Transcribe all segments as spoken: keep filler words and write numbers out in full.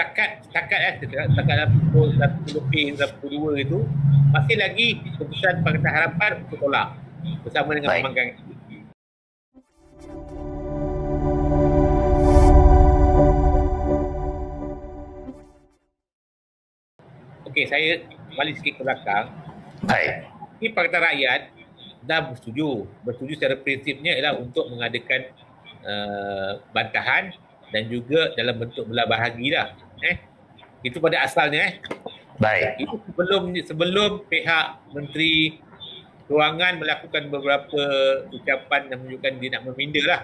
setakat setakat eh, setakat sepuluh P hingga sepuluh dua itu masih lagi keputusan Pakatan Harapan untuk tolak bersama dengan pemanggangan itu. Okey, saya balik sikit ke belakang. Baik. Ini Pakatan Rakyat dah bersetuju. Bersetuju secara prinsipnya ialah untuk mengadakan uh, bantahan dan juga dalam bentuk belah bahagi lah. Eh? Itu pada asalnya. Eh? Baik. Itu sebelum sebelum pihak Menteri Kewangan melakukan beberapa ucapan yang menunjukkan dia nak meminda lah.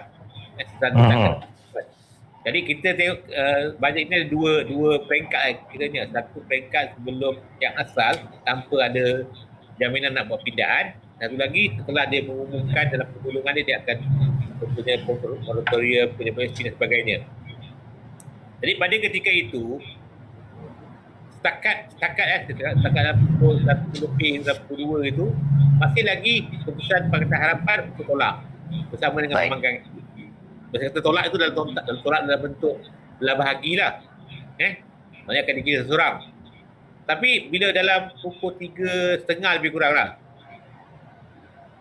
Eh, uh-huh. Jadi kita tengok uh, bajet ini ada dua, dua peringkat eh, kiranya. Satu peringkat sebelum yang asal tanpa ada jaminan nak buat pindaan. Satu lagi setelah dia mengumumkan dalam pergulungan dia, dia akan mempunyai moratorium, punya penyesuaian dan sebagainya. Jadi pada ketika itu setakat setakat eh, setakat sepuluh P hingga sepuluh dua itu masih lagi keputusan Pakatan Harapan untuk tolak bersama dengan pemanggangan. Maksudnya kata tolak itu dalam tolak, dalam tolak dalam bentuk belah bahagilah. Eh, maknanya akan dikira seseorang. Tapi bila dalam pukul tiga setengah lebih kuranglah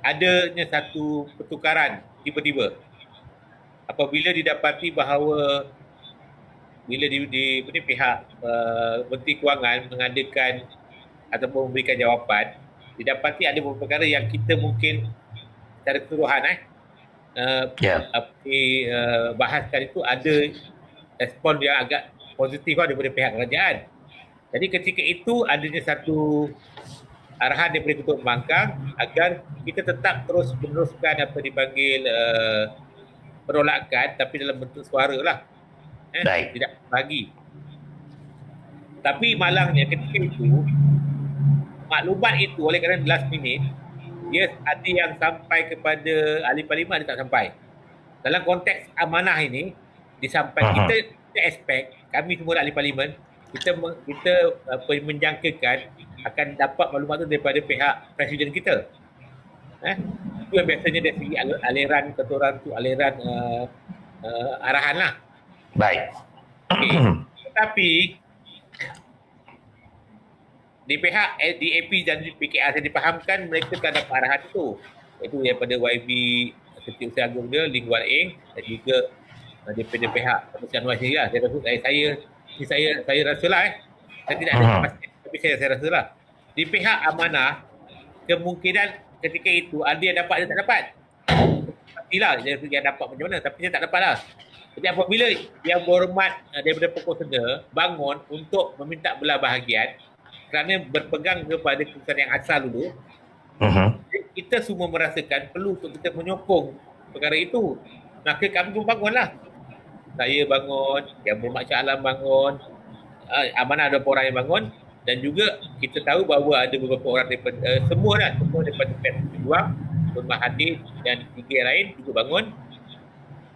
adanya satu pertukaran tiba-tiba apabila didapati bahawa bila di, di, di pihak uh, Menteri Kewangan mengadakan ataupun memberikan jawapan, didapati ada beberapa perkara yang kita mungkin secara keseluruhan eh uh, yeah. api, uh, bahaskan itu ada respon yang agak positif lah daripada pihak kerajaan. Jadi ketika itu adanya satu arahan daripada Ketua Pembangkang agar kita tetap terus meneruskan apa dipanggil uh, penolakan tapi dalam bentuk suara lah. Eh, tidak bagi. Tapi malangnya ketika itu maklumat itu oleh kerana last minute dia yes, ada yang sampai kepada ahli parlimen, dia tak sampai. Dalam konteks amanah ini disampaikan uh-huh. kita, kita expect kami semua ahli parlimen kita kita apa, menjangkakan akan dapat maklumat itu daripada pihak presiden kita. Eh? Itu yang biasanya dari segi aliran keturunan tu aliran uh, uh, arahan lah. Baik. Okay. Tetapi di pihak D A P dan P K R saya dipahamkan mereka tak dapat arahan itu. Itu daripada Y B Setiausaha Agung dia, Ling Wan Eng dan juga daripada pihak Kementerian Luar sendiri lah. Saya rasa saya, saya Saya saya rasalah eh. Saya tidak ada kepastian tapi saya, saya rasalah. Di pihak amanah, kemungkinan ketika itu ada yang dapat, ada tak dapat. Pastilah dia yang dapat macam mana, tapi dia tak dapatlah. Jadi apabila yang berhormat daripada pokok senda bangun untuk meminta belah bahagian kerana berpegang kepada keputusan yang asal dulu, uh-huh. kita semua merasakan perlu untuk kita menyokong perkara itu. Maka kami pun bangunlah. Saya bangun, yang berhormat Shah Alam bangun, amanah ada orang yang bangun dan juga kita tahu bahawa ada beberapa orang daripada, uh, semua dah, semua daripada P K R, Tun Mahathir dan tiga yang lain juga bangun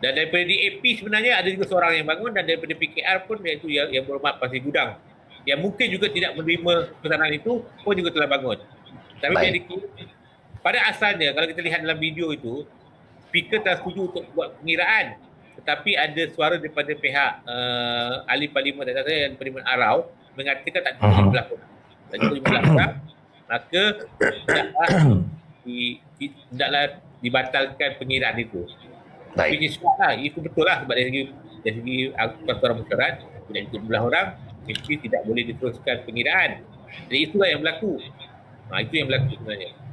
dan daripada D A P sebenarnya ada juga seorang yang bangun dan daripada P K R pun iaitu yang, yang berhormat Pasir Gudang yang mungkin juga tidak menerima keputusan itu pun juga telah bangun. Tapi jadi, pada asalnya kalau kita lihat dalam video itu speaker telah setuju untuk buat pengiraan tetapi ada suara daripada pihak uh, ahli parlimen dan ahli parlimen Arau mengatakan tak boleh berlaku. Tak boleh berlaku. Maka tidaklah, di, tidaklah dibatalkan pengiraan itu. Tapi disebutlah, itu betul lah sebab dari segi, dari segi peraturan mesyuarat dan jumlah orang, mesti tidak boleh diteruskan pengiraan. Jadi itulah yang berlaku. Ha, itu yang berlaku sebenarnya.